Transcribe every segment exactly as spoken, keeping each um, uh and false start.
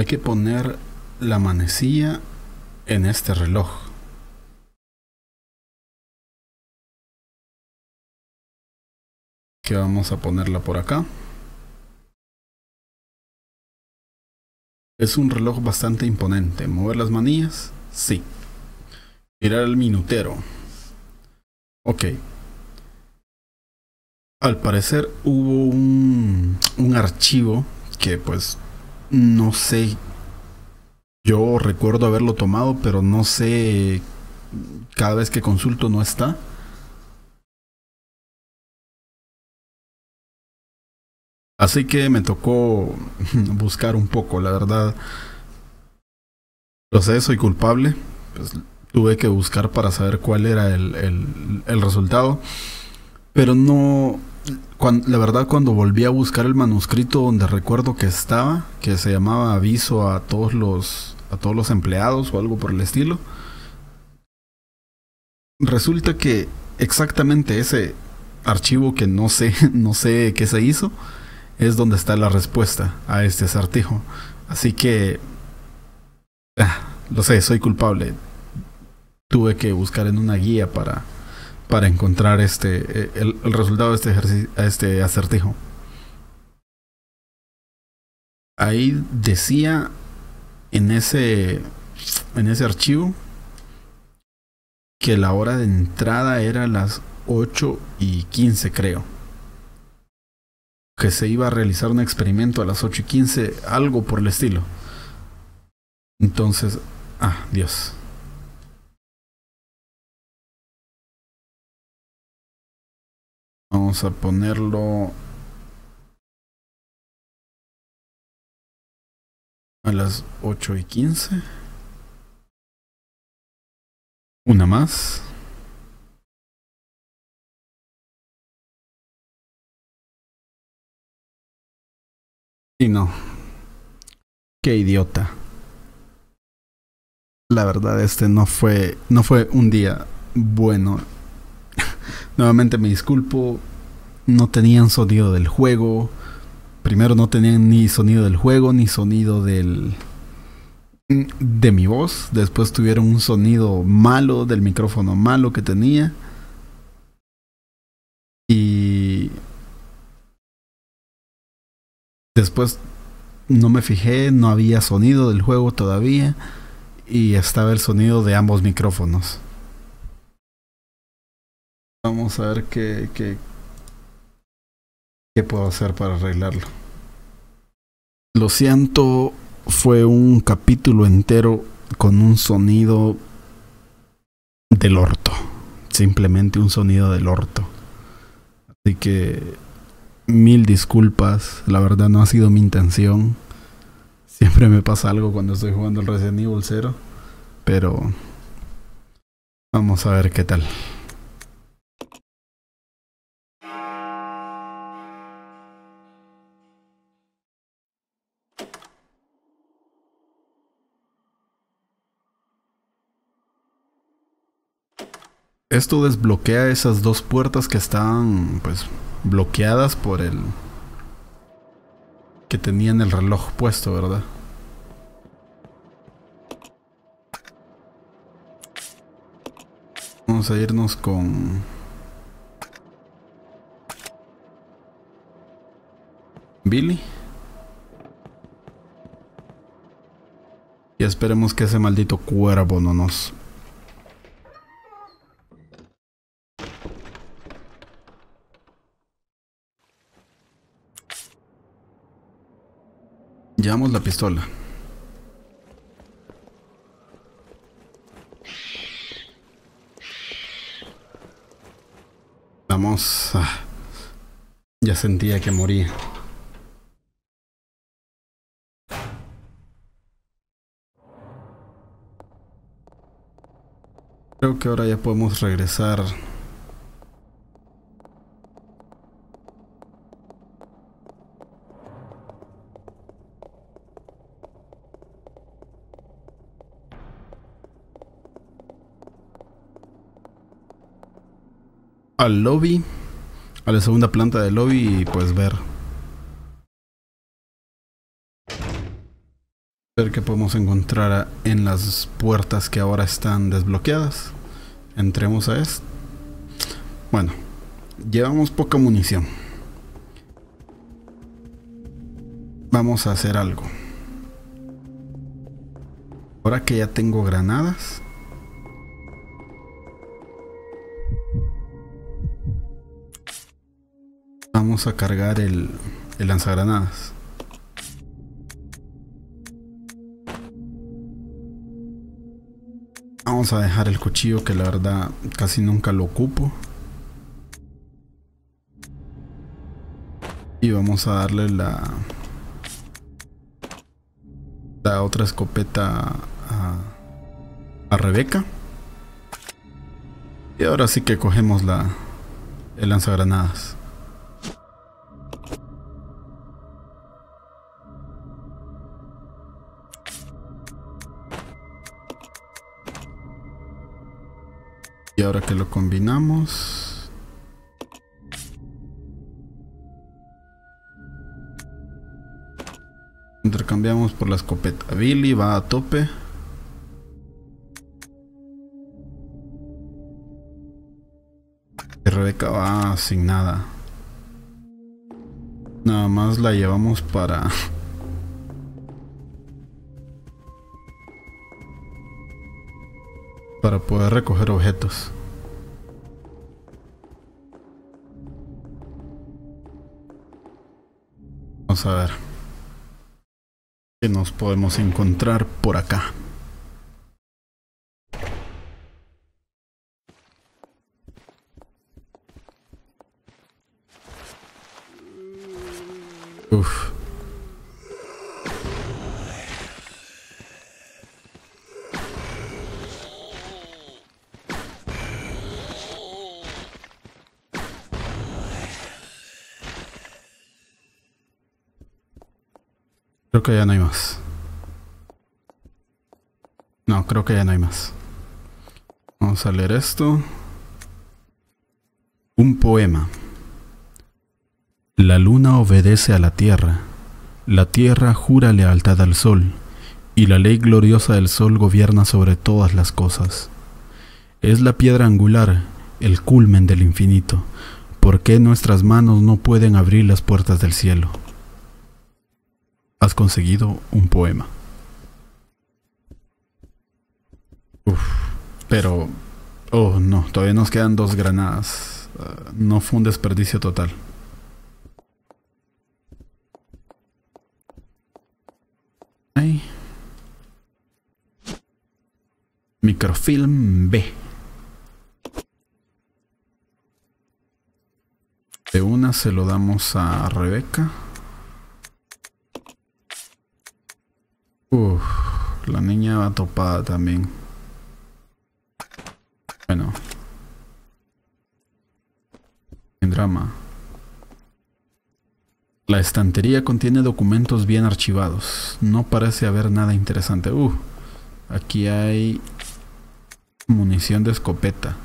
Hay que poner la manecilla en este reloj. Que vamos a ponerla por acá. Es un reloj bastante imponente. ¿Mover las manillas? Sí. Girar el minutero. Ok. Al parecer hubo un, un archivo que pues no sé. Yo recuerdo haberlo tomado, pero no sé. Cada vez que consulto no está. Así que me tocó buscar un poco, la verdad. Lo sé, soy culpable. Pues tuve que buscar para saber cuál era el, el, el resultado. Pero no... Cuando, la verdad, cuando volví a buscar el manuscrito donde recuerdo que estaba, que se llamaba aviso a todos los, a todos los empleados o algo por el estilo, resulta que exactamente ese archivo que no sé, no sé qué se hizo, es donde está la respuesta a este acertijo. Así que... Ah, lo sé, soy culpable. Tuve que buscar en una guía para, para encontrar este, el, el resultado de este, ejercicio, este acertijo. Ahí decía en ese, en ese archivo que la hora de entrada era las ocho y quince, creo. Que se iba a realizar un experimento a las ocho y quince, algo por el estilo. Entonces, ah, Dios. Vamos a ponerlo a las ocho y quince. Una más. Y no. Qué idiota. La verdad, este no fue, no fue un día bueno. Nuevamente me disculpo. No tenían sonido del juego. Primero no tenían ni sonido del juego, ni sonido del de mi voz. Después tuvieron un sonido malo del micrófono malo que tenía. Y después no me fijé, no había sonido del juego todavía. Y estaba el sonido de ambos micrófonos. Vamos a ver qué, qué, qué puedo hacer para arreglarlo. Lo siento, fue un capítulo entero con un sonido del orto. Simplemente un sonido del orto. Así que mil disculpas, la verdad no ha sido mi intención. Siempre me pasa algo cuando estoy jugando el Resident Evil cero. Pero vamos a ver qué tal. Esto desbloquea esas dos puertas que estaban pues bloqueadas por el... que tenían el reloj puesto, ¿verdad? Vamos a irnos con... Billy. Y esperemos que ese maldito cuervo no nos... Llevamos la pistola. Vamos. Ah, ya sentía que moría. Creo que ahora ya podemos regresar. Al lobby, a la segunda planta del lobby y pues ver. ver qué podemos encontrar en las puertas que ahora están desbloqueadas. Entremos a esto. Bueno, llevamos poca munición. Vamos a hacer algo. Ahora que ya tengo granadas, vamos a cargar el, el lanzagranadas. Vamos a dejar el cuchillo, que la verdad casi nunca lo ocupo. Y vamos a darle la, la otra escopeta a, a Rebecca. Y ahora sí que cogemos la, el lanzagranadas. Y ahora que lo combinamos, intercambiamos por la escopeta. Billy va a tope. Y Rebecca va sin nada. Nada más la llevamos para... para poder recoger objetos. Vamos a ver qué nos podemos encontrar por acá. Uff. Creo que ya no hay más. No, creo que ya no hay más. Vamos a leer esto. Un poema. La luna obedece a la tierra. La tierra jura lealtad al sol. Y la ley gloriosa del sol gobierna sobre todas las cosas. Es la piedra angular, el culmen del infinito. ¿Por qué nuestras manos no pueden abrir las puertas del cielo? Has conseguido un poema. Uf, pero... oh no, todavía nos quedan dos granadas. Uh, no fue un desperdicio total. Ahí. Microfilm B. De una se lo damos a Rebecca. Uff, la niña va topada también. Bueno. Sin drama. La estantería contiene documentos bien archivados. No parece haber nada interesante. Uh, aquí hay munición de escopeta.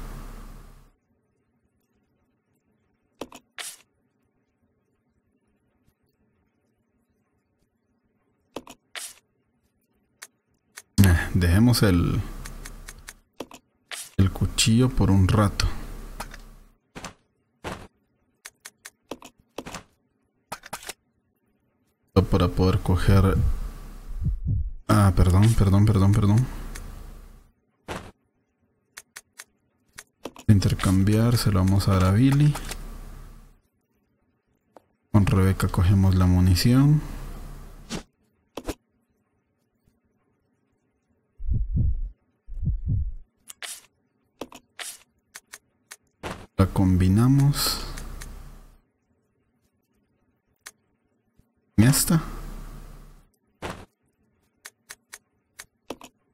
Dejemos el, el cuchillo por un rato. Para poder coger... Ah, perdón, perdón, perdón, perdón. Intercambiar, se lo vamos a dar a Billy. Con Rebecca cogemos la munición. La combinamos. Esta.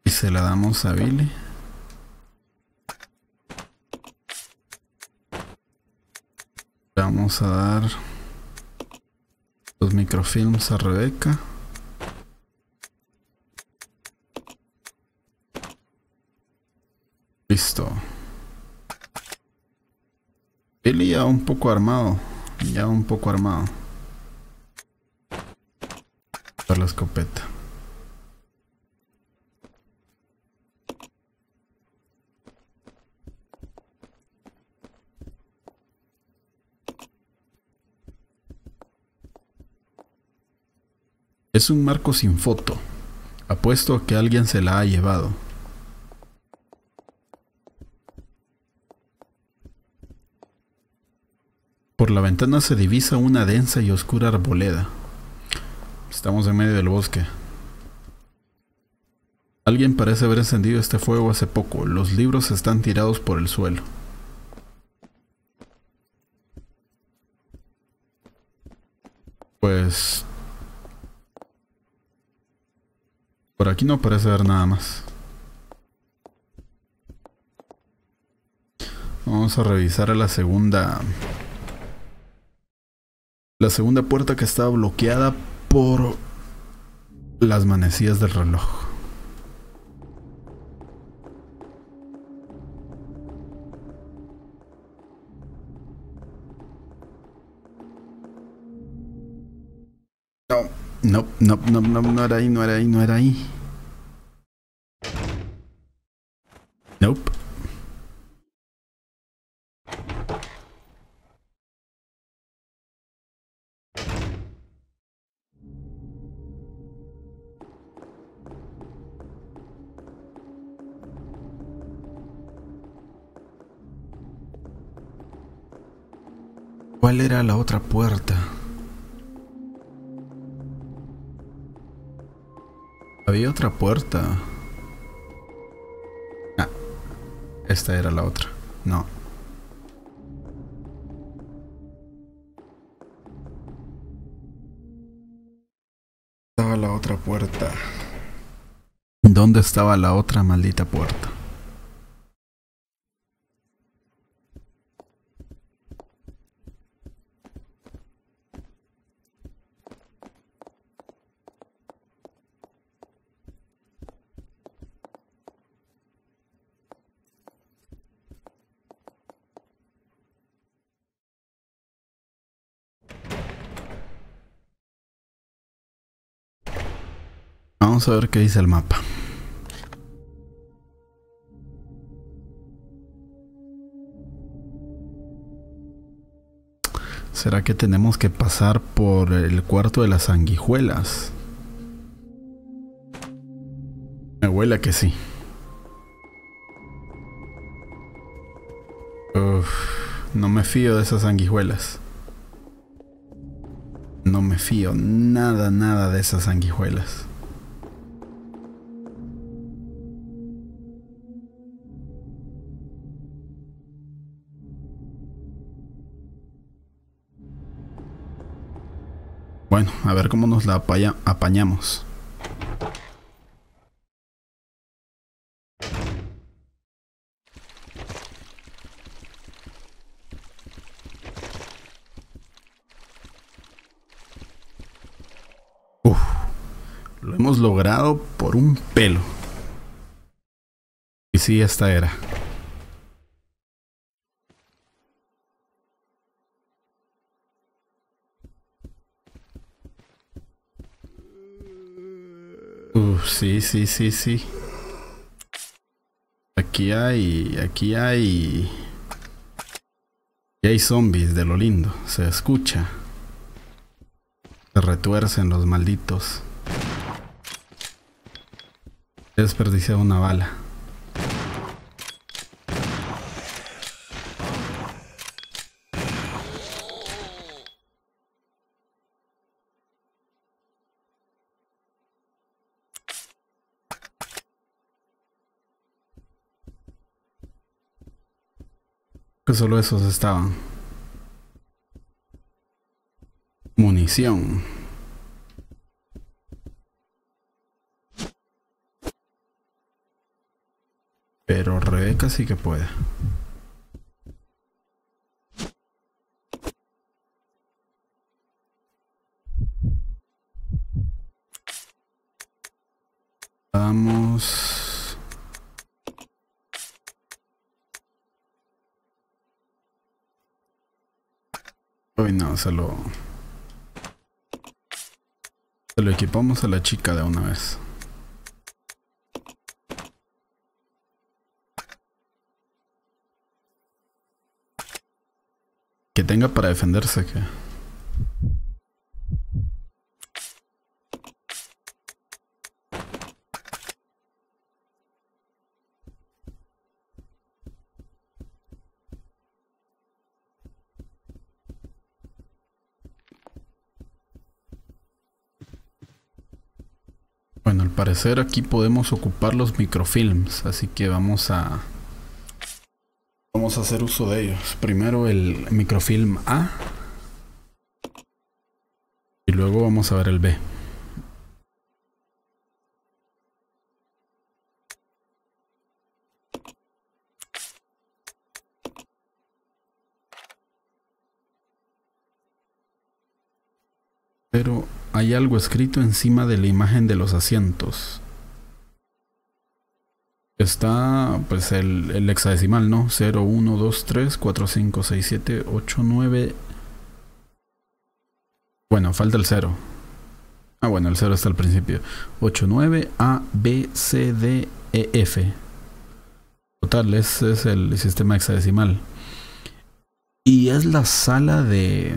Y se la damos a Billy. Le vamos a dar los microfilms a Rebecca. Listo. Billy ya un poco armado, ya un poco armado. Para la escopeta. Es un marco sin foto. Apuesto a que alguien se la ha llevado. Por la ventana se divisa una densa y oscura arboleda. Estamos en medio del bosque. Alguien parece haber encendido este fuego hace poco. Los libros están tirados por el suelo. Pues... por aquí no parece haber nada más. Vamos a revisar a la segunda... la segunda puerta que estaba bloqueada por las manecillas del reloj. No, no, no, no, no era ahí, no era ahí, no era ahí. Nope. ¿Cuál era la otra puerta? Había otra puerta. Ah, esta era la otra. No. Estaba la otra puerta. ¿Dónde estaba la otra maldita puerta? Vamos a ver qué dice el mapa. ¿Será que tenemos que pasar por el cuarto de las sanguijuelas? Me huele que sí. Uf, no me fío de esas sanguijuelas. No me fío nada, nada de esas sanguijuelas. Bueno, a ver cómo nos la apaña, apañamos. Uf, lo hemos logrado por un pelo. Y sí, esta era. Sí, sí, sí, sí. Aquí hay... Aquí hay... Aquí hay zombies de lo lindo. Se escucha. Se retuercen los malditos. He desperdiciado una bala. Solo esos estaban. Munición. Pero Rebecca sí que puede. Vamos. Uy, no, se lo... Se lo equipamos a la chica de una vez. Que tenga para defenderse, que... Bueno, al parecer aquí podemos ocupar los microfilms, así que vamos a vamos a hacer uso de ellos. Primero el microfilm A y luego vamos a ver el B. Pero hay algo escrito encima de la imagen de los asientos. Está pues el, el hexadecimal, ¿no? cero, uno, dos, tres, cuatro, cinco, seis, siete, ocho, nueve. Bueno, falta el cero. Ah, bueno, el cero está al principio. ocho, nueve, A, B, C, D, E, F. Total, ese es el sistema hexadecimal. Y es la sala de...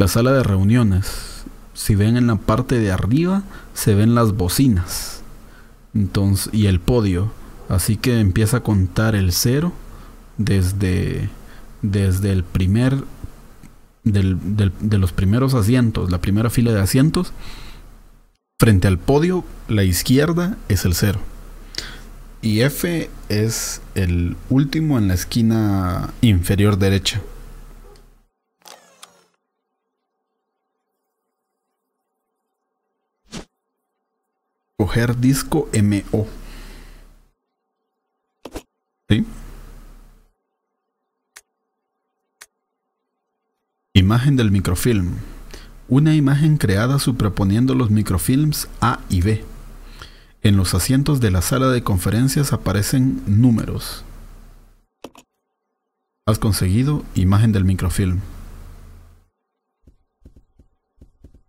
La sala de reuniones. Si ven en la parte de arriba, se ven las bocinas. Entonces, y el podio. Así que empieza a contar el cero desde, desde el primer del, del, de los primeros asientos, la primera fila de asientos. Frente al podio, la izquierda es el cero. Y F es el último en la esquina inferior derecha. Coger disco M O. ¿Sí? Imagen del microfilm. Una imagen creada superponiendo los microfilms A y B. En los asientos de la sala de conferencias aparecen números. Has conseguido imagen del microfilm.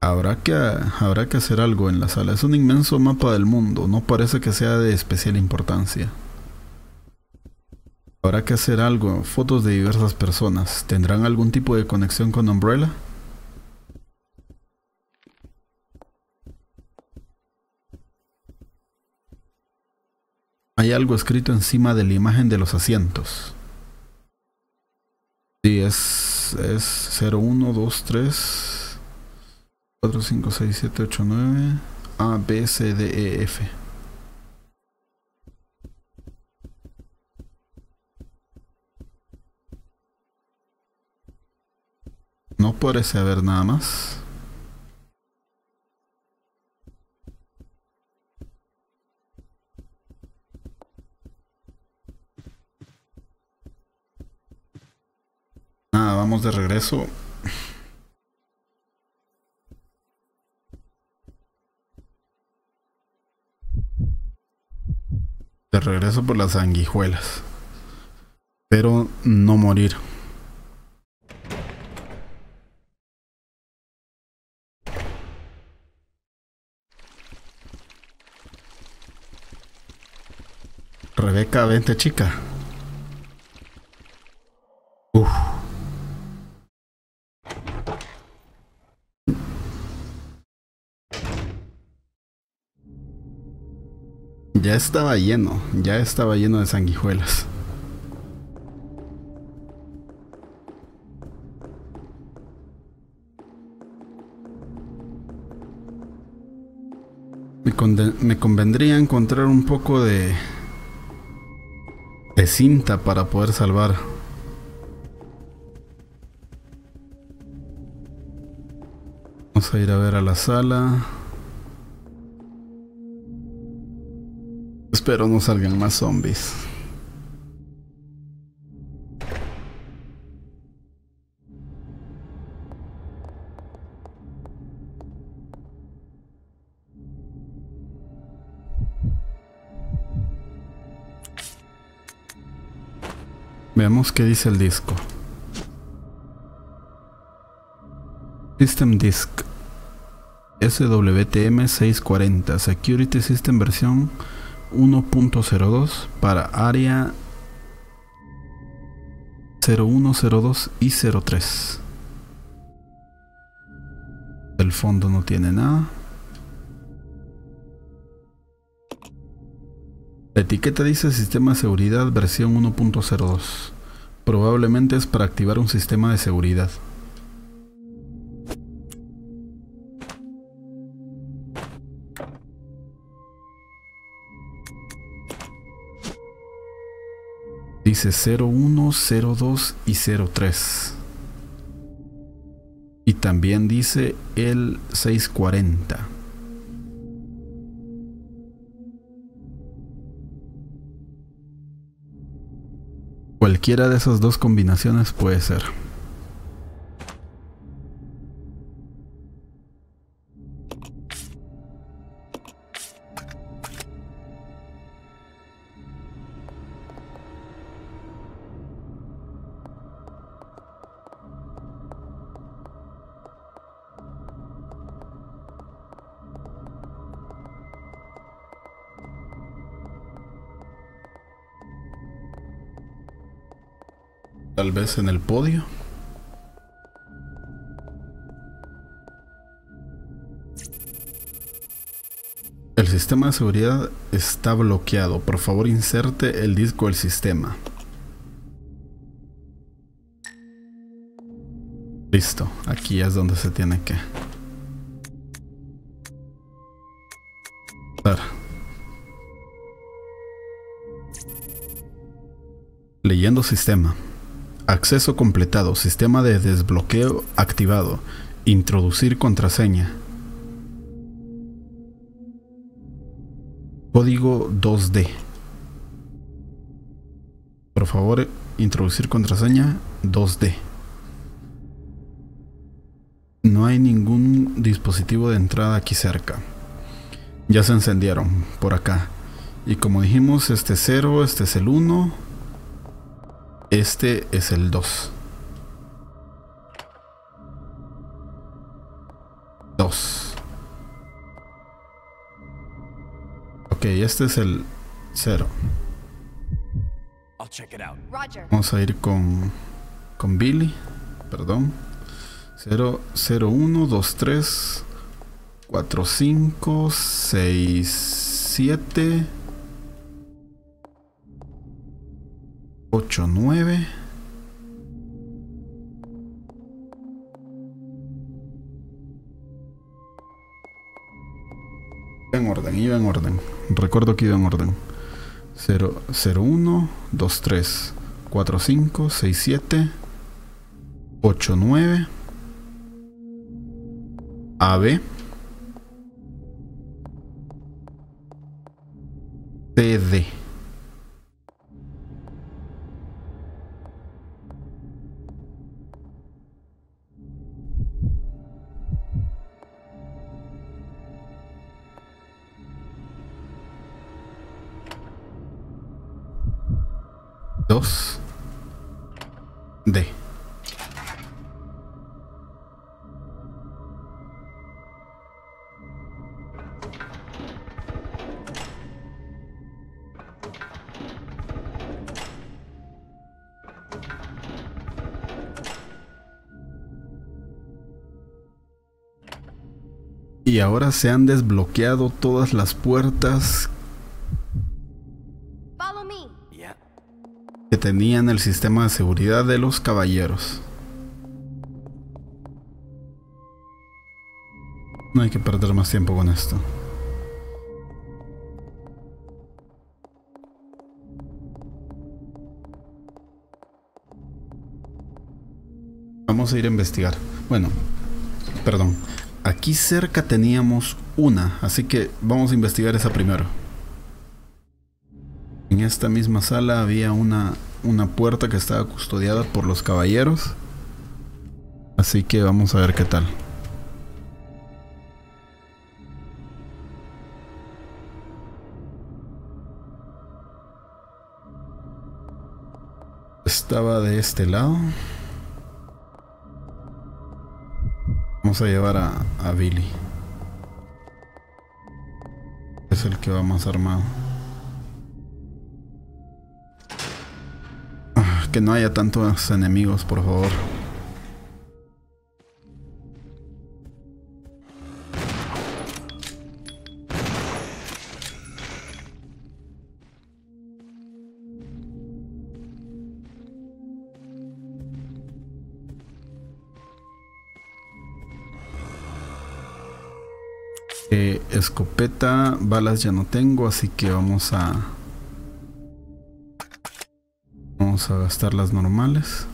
Habrá que, habrá que hacer algo en la sala. Es un inmenso mapa del mundo. No parece que sea de especial importancia. Habrá que hacer algo. Fotos de diversas personas. ¿Tendrán algún tipo de conexión con Umbrella? Hay algo escrito encima de la imagen de los asientos. Sí, es, es cero, uno, dos, tres... cuatro, cinco, seis, siete, ocho, nueve, A, B, C, D, E, F. No parece haber nada más. Nada, vamos de regreso. De regreso por las sanguijuelas. Pero no morir. Rebecca, vente chica. Uf. Ya estaba lleno, ya estaba lleno de sanguijuelas. Me, me convendría encontrar un poco de, de cinta para poder salvar. Vamos a ir a ver a la sala. Espero no salgan más zombies. Veamos qué dice el disco. System Disk S W T M seiscientos cuarenta Security System versión uno punto cero dos para área cero uno, cero dos y cero tres. El fondo no tiene nada. La etiqueta dice sistema de seguridad versión uno punto cero dos. Probablemente es para activar un sistema de seguridad. Dice cero uno, cero dos y cero tres. Y también dice el seiscientos cuarenta. Cualquiera de esas dos combinaciones puede ser. Tal vez en el podio. El sistema de seguridad está bloqueado. Por favor, inserte el disco del sistema. Listo. Aquí es donde se tiene que estar. Leyendo sistema. Acceso completado. Sistema de desbloqueo activado. Introducir contraseña. Código dos D. Por favor, introducir contraseña dos D. No hay ningún dispositivo de entrada aquí cerca. Ya se encendieron por acá. Y como dijimos, este es cero, este es el uno. Este es el dos. dos. Ok, este es el cero. Vamos a ir con, con Billy. Perdón. cero, cero, uno, dos, tres, cuatro, cinco, seis, siete... ocho, nueve. Iba en orden, iba en orden. Recuerdo que iba en orden. cero, cero, uno, dos, tres, cuatro, cinco, seis, siete, ocho, nueve. A B. C D. D. Y ahora se han desbloqueado todas las puertas que tenían el sistema de seguridad de los caballeros. No hay que perder más tiempo con esto. Vamos a ir a investigar. Bueno, perdón. Aquí cerca teníamos una, así que vamos a investigar esa primero. En esta misma sala había una, una puerta que estaba custodiada por los caballeros. Así que vamos a ver qué tal. Estaba de este lado. Vamos a llevar a, a Billy. Es el que va más armado. Que no haya tantos enemigos, por favor. Eh, escopeta, balas ya no tengo, así que vamos a... Vamos a gastar las normales.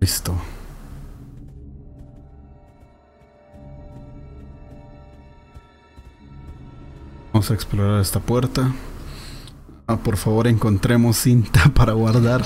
Listo. Vamos a explorar esta puerta. Ah, por favor, encontremos cinta para guardar.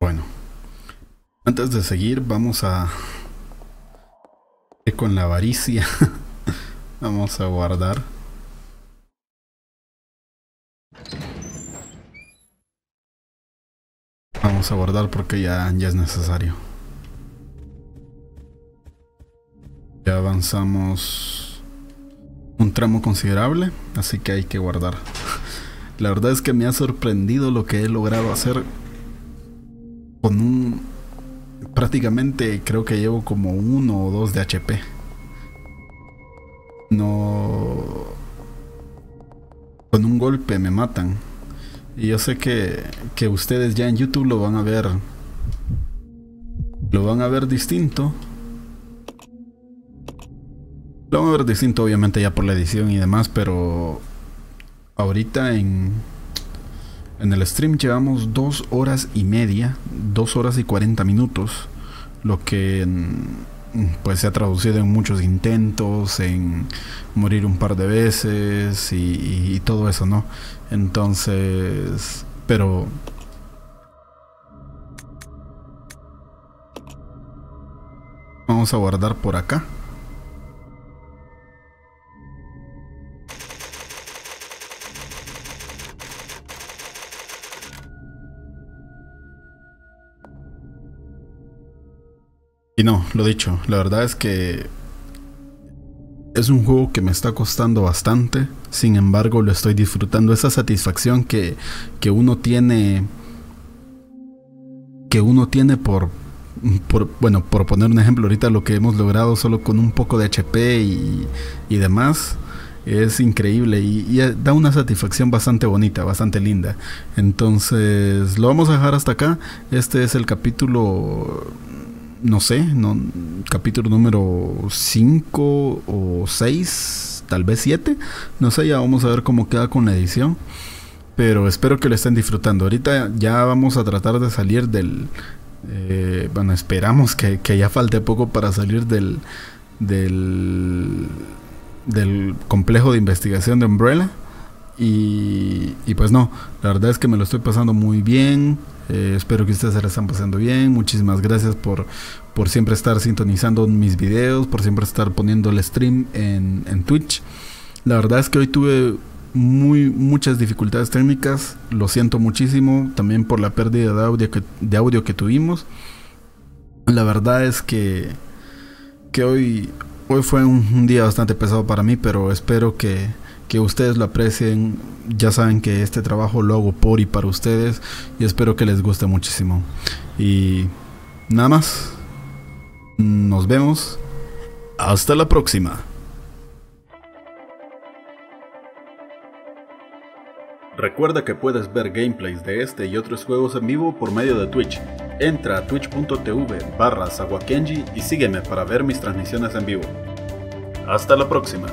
Bueno, antes de seguir vamos a ir con la avaricia. Vamos a guardar. Vamos a guardar porque ya, ya es necesario. Ya avanzamos un tramo considerable, así que hay que guardar. La verdad es que me ha sorprendido lo que he logrado hacer. Con un... prácticamente creo que llevo como uno o dos de H P. No... Con un golpe me matan. Y yo sé que, que ustedes ya en YouTube lo van a ver... Lo van a ver distinto. Lo van a ver distinto obviamente ya por la edición y demás, pero... Ahorita en... En el stream llevamos dos horas y media, dos horas y cuarenta minutos, lo que pues se ha traducido en muchos intentos, en morir un par de veces y, y, y todo eso, ¿no? Entonces, pero... Vamos a guardar por acá. Y no, lo dicho, la verdad es que es un juego que me está costando bastante, sin embargo lo estoy disfrutando. Esa satisfacción que, que uno tiene, que uno tiene por, por, bueno, por poner un ejemplo ahorita lo que hemos logrado solo con un poco de H P y, y demás, es increíble y, y da una satisfacción bastante bonita, bastante linda. Entonces lo vamos a dejar hasta acá, este es el capítulo... No sé, no, capítulo número cinco o seis, tal vez siete. No sé, ya vamos a ver cómo queda con la edición. pero espero que lo estén disfrutando. Ahorita ya vamos a tratar de salir del... Eh, bueno, esperamos que, que ya falte poco para salir del, del, del complejo de investigación de Umbrella. Y, y pues no, la verdad es que me lo estoy pasando muy bien. Eh, espero que ustedes se la están pasando bien. Muchísimas gracias por, por siempre estar sintonizando mis videos, por siempre estar poniendo el stream en, en Twitch. La verdad es que hoy tuve muy, muchas dificultades técnicas. Lo siento muchísimo también por la pérdida de audio que, de audio que tuvimos. La verdad es que, que hoy, hoy fue un, un día bastante pesado para mí, pero espero que... que ustedes lo aprecien. Ya saben que este trabajo lo hago por y para ustedes, y espero que les guste muchísimo. Y nada más, nos vemos. Hasta la próxima. Recuerda que puedes ver gameplays de este y otros juegos en vivo por medio de Twitch. Entra a twitch punto tv barra sawakenji y sígueme para ver mis transmisiones en vivo. Hasta la próxima.